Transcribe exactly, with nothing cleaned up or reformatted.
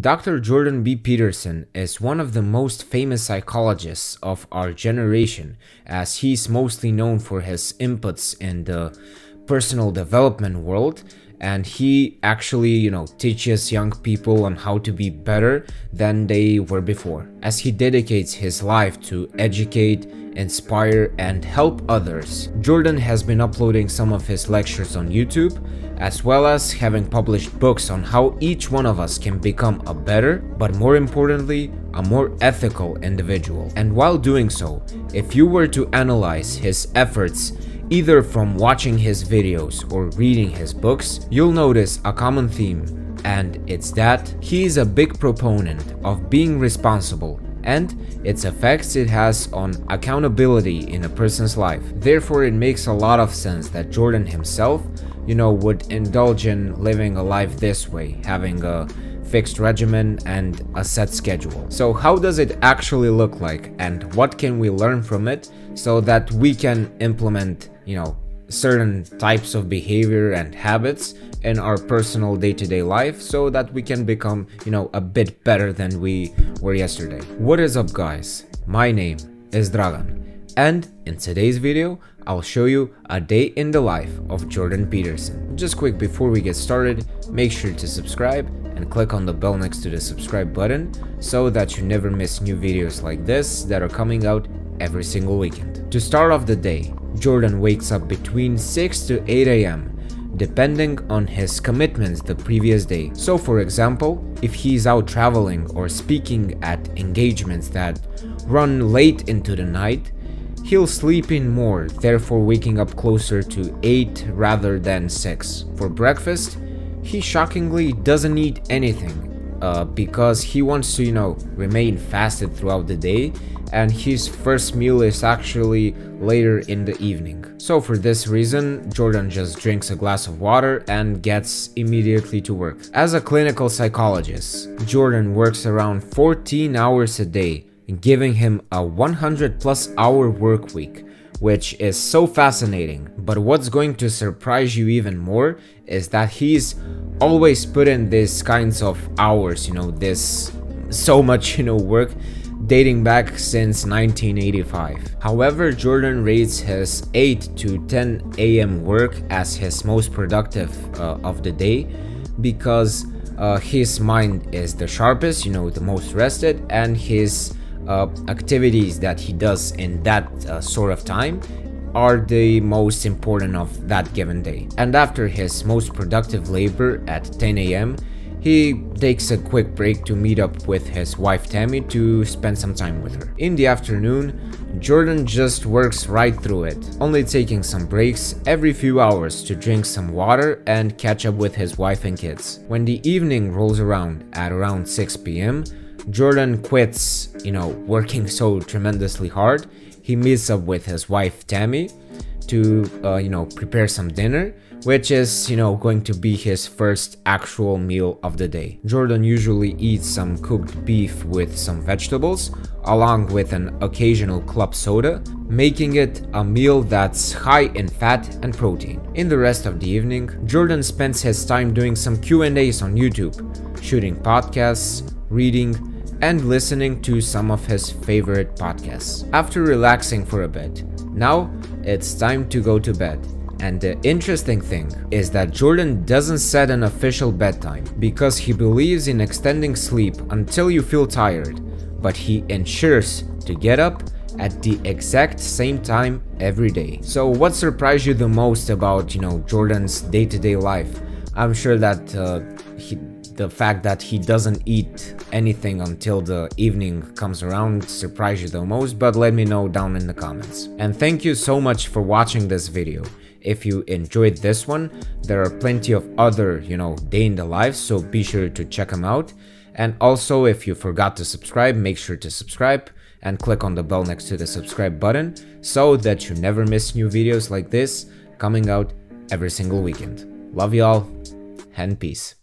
Doctor Jordan B. Peterson is one of the most famous psychologists of our generation, as he is mostly known for his inputs in the personal development world, and he actually, you know, teaches young people on how to be better than they were before, as he dedicates his life to educate, inspire, and help others. Jordan has been uploading some of his lectures on YouTube, as well as having published books on how each one of us can become a better, but more importantly, a more ethical individual. And while doing so, if you were to analyze his efforts, either from watching his videos or reading his books, you'll notice a common theme, and it's that he is a big proponent of being responsible and its effects it has on accountability in a person's life. Therefore, it makes a lot of sense that Jordan himself, you know, would indulge in living a life this way, having a fixed regimen and a set schedule. So how does it actually look like, and what can we learn from it so that we can implement, you know, certain types of behavior and habits in our personal day-to-day life so that we can become, you know, a bit better than we were yesterday? What is up, guys? My name is Dragan, and in today's video I'll show you a day in the life of Jordan Peterson. Just quick before we get started, make sure to subscribe and click on the bell next to the subscribe button so that you never miss new videos like this that are coming out every single weekend. To start off the day, Jordan wakes up between six to eight A M depending on his commitments the previous day. So for example, if he's out traveling or speaking at engagements that run late into the night, he'll sleep in more, therefore waking up closer to eight rather than six. For breakfast, he shockingly doesn't eat anything uh, because he wants to, you know, remain fasted throughout the day, and his first meal is actually later in the evening. So for this reason, Jordan just drinks a glass of water and gets immediately to work. As a clinical psychologist, Jordan works around fourteen hours a day, giving him a one hundred plus hour work week, which is so fascinating. But what's going to surprise you even more is that he's always put in these kinds of hours, you know, this so much, you know, work dating back since nineteen eighty-five. However, Jordan rates his eight to ten A M work as his most productive uh, of the day because uh, his mind is the sharpest, you know, the most rested, and his Uh, activities that he does in that uh, sort of time are the most important of that given day. And after his most productive labor at ten A M, he takes a quick break to meet up with his wife Tammy to spend some time with her. In the afternoon, Jordan just works right through it, only taking some breaks every few hours to drink some water and catch up with his wife and kids. When the evening rolls around at around six P M, Jordan quits, you know, working so tremendously hard. He meets up with his wife Tammy to, uh, you know, prepare some dinner, which is, you know, going to be his first actual meal of the day. Jordan usually eats some cooked beef with some vegetables, along with an occasional club soda, making it a meal that's high in fat and protein. In the rest of the evening, Jordan spends his time doing some Q and A's on YouTube, shooting podcasts, reading, and listening to some of his favorite podcasts. After relaxing for a bit, now it's time to go to bed. And the interesting thing is that Jordan doesn't set an official bedtime because he believes in extending sleep until you feel tired, but he ensures to get up at the exact same time every day. So what surprised you the most about, you know, Jordan's day-to-day life? I'm sure that uh, he The fact that he doesn't eat anything until the evening comes around surprises you the most, but let me know down in the comments. And thank you so much for watching this video. If you enjoyed this one, there are plenty of other, you know, day in the life, so be sure to check them out. And also, if you forgot to subscribe, make sure to subscribe and click on the bell next to the subscribe button so that you never miss new videos like this coming out every single weekend. Love y'all, and peace.